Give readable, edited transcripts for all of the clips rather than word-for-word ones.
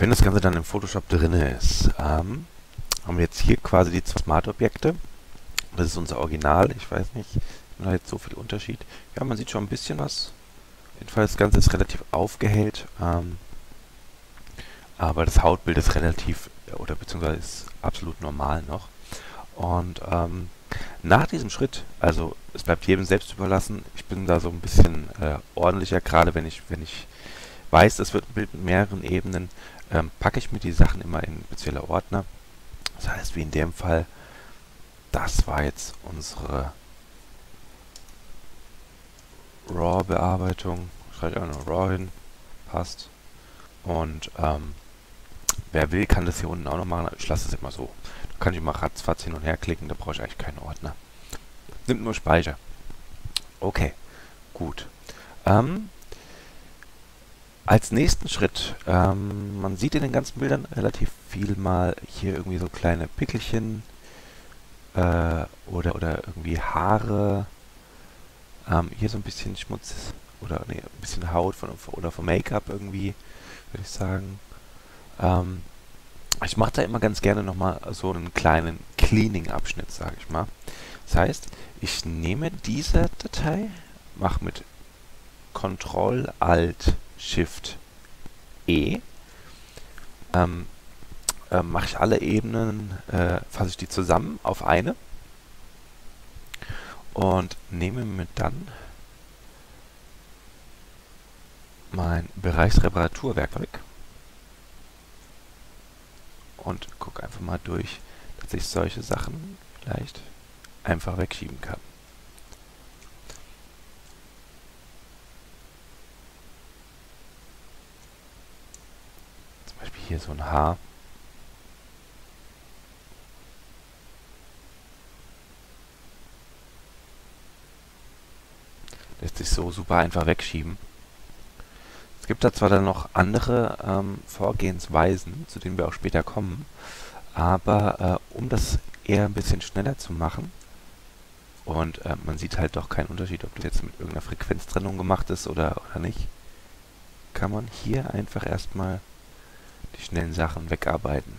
wenn das Ganze dann im Photoshop drin ist, haben wir jetzt hier quasi die zwei Smart-Objekte. Das ist unser Original. Ich weiß nicht, da jetzt so viel Unterschied. Ja, man sieht schon ein bisschen was. Jedenfalls das Ganze ist relativ aufgehellt. Aber das Hautbild ist relativ, oder beziehungsweise ist absolut normal noch. Und nach diesem Schritt, also es bleibt jedem selbst überlassen, ich bin da so ein bisschen ordentlicher, gerade wenn ich weiß, das wird ein Bild mit mehreren Ebenen, packe ich mir die Sachen immer in spezielle Ordner. Das heißt, wie in dem Fall, das war jetzt unsere RAW-Bearbeitung. Schreibe ich auch noch RAW hin, passt. Und wer will, kann das hier unten auch noch machen. Ich lasse es immer so. Da kann ich mal ratzfatz hin und her klicken, da brauche ich eigentlich keinen Ordner. Nimmt nur Speicher. Okay, gut. Als nächsten Schritt, man sieht in den ganzen Bildern relativ viel mal hier irgendwie so kleine Pickelchen oder irgendwie Haare, hier so ein bisschen Schmutz oder nee, ein bisschen Haut oder vom Make-up irgendwie, würde ich sagen. Ich mache da immer ganz gerne nochmal so einen kleinen Cleaning-Abschnitt, sage ich mal. Das heißt, ich nehme diese Datei, mache mit Ctrl-Alt Shift-E, mache ich alle Ebenen, fasse ich die zusammen auf eine und nehme mir dann mein Bereichsreparaturwerkzeug und gucke einfach mal durch, dass ich solche Sachen vielleicht einfach wegschieben kann. Hier so ein Haar. Lässt sich so super einfach wegschieben. Es gibt da zwar dann noch andere Vorgehensweisen, zu denen wir auch später kommen, aber um das eher ein bisschen schneller zu machen, und man sieht halt doch keinen Unterschied, ob das jetzt mit irgendeiner Frequenztrennung gemacht ist oder nicht, kann man hier einfach erstmal die schnellen Sachen wegarbeiten.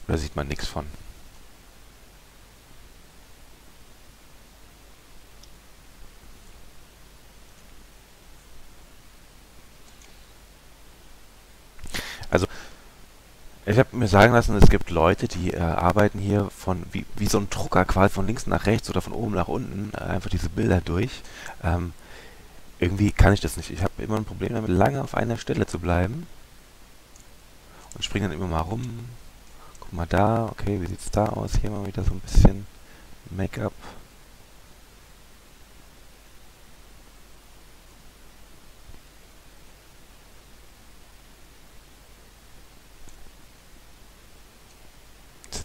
Und da sieht man nichts von. Also ich habe mir sagen lassen, es gibt Leute, die arbeiten hier von wie so ein Drucker quasi von links nach rechts oder von oben nach unten einfach diese Bilder durch. Irgendwie kann ich das nicht. Ich habe immer ein Problem damit, lange auf einer Stelle zu bleiben und springe dann immer mal rum. Guck mal da, okay, wie sieht es da aus? Hier mal wieder so ein bisschen Make-up.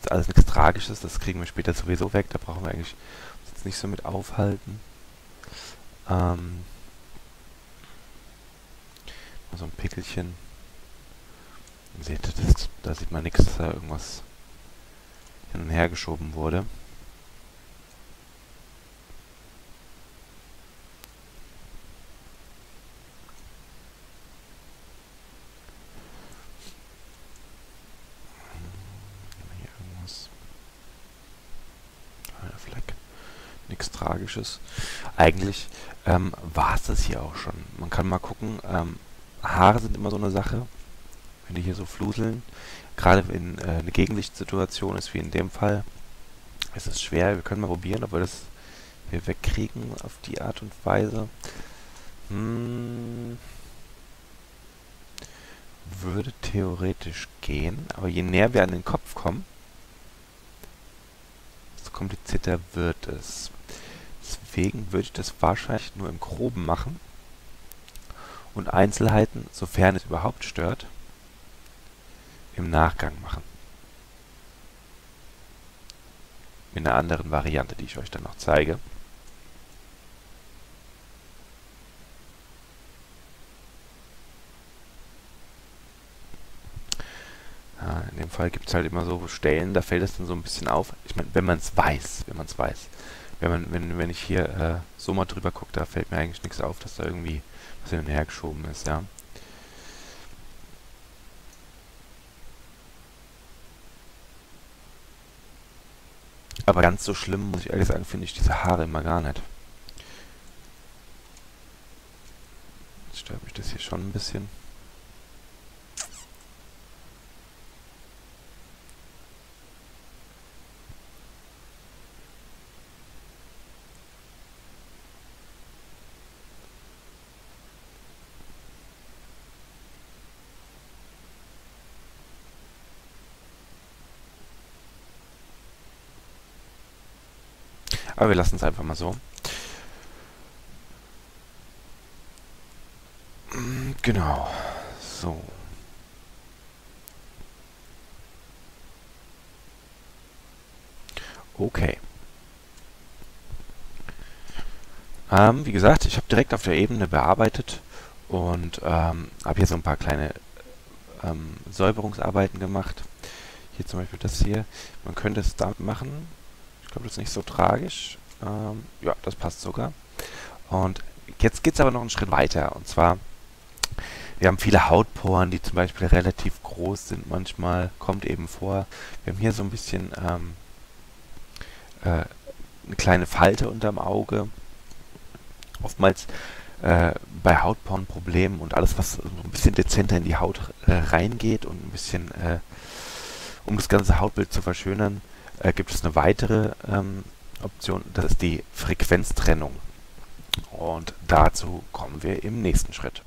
Alles nichts Tragisches, das kriegen wir später sowieso weg, da brauchen wir eigentlich uns jetzt nicht so mit aufhalten. So ein Pickelchen. Seht ihr das? Da sieht man nichts, dass da irgendwas hin und her geschoben wurde. Tragisches. Eigentlich war es das hier auch schon. Man kann mal gucken, Haare sind immer so eine Sache, wenn die hier so fluseln. Gerade wenn eine Gegenlichtsituation ist, wie in dem Fall, ist es schwer. Wir können mal probieren, ob wir das hier wegkriegen auf die Art und Weise. Würde theoretisch gehen, aber je näher wir an den Kopf kommen, desto komplizierter wird es. Deswegen würde ich das wahrscheinlich nur im Groben machen und Einzelheiten, sofern es überhaupt stört, im Nachgang machen. Mit einer anderen Variante, die ich euch dann noch zeige. In dem Fall gibt es halt immer so Stellen, da fällt es dann so ein bisschen auf. Ich meine, wenn man es weiß, wenn ich hier so mal drüber gucke, da fällt mir eigentlich nichts auf, dass da irgendwie was hin und her geschoben ist, ja. Aber ganz so schlimm, muss ich ehrlich sagen, finde ich diese Haare immer gar nicht. Jetzt stört mich das hier schon ein bisschen. Aber wir lassen es einfach mal so. Genau. So. Okay. Wie gesagt, ich habe direkt auf der Ebene bearbeitet und habe hier so ein paar kleine Säuberungsarbeiten gemacht. Hier zum Beispiel das hier. Man könnte es damit machen. Ich glaube, das ist nicht so tragisch. Ja, das passt sogar. Und jetzt geht es aber noch einen Schritt weiter. Und zwar, wir haben viele Hautporen, die zum Beispiel relativ groß sind. Manchmal kommt eben vor, wir haben hier so ein bisschen eine kleine Falte unterm Auge. Oftmals bei Hautporen Problemen und alles, was so ein bisschen dezenter in die Haut reingeht und ein bisschen, um das ganze Hautbild zu verschönern, gibt es eine weitere Option, das ist die Frequenztrennung. Und dazu kommen wir im nächsten Schritt.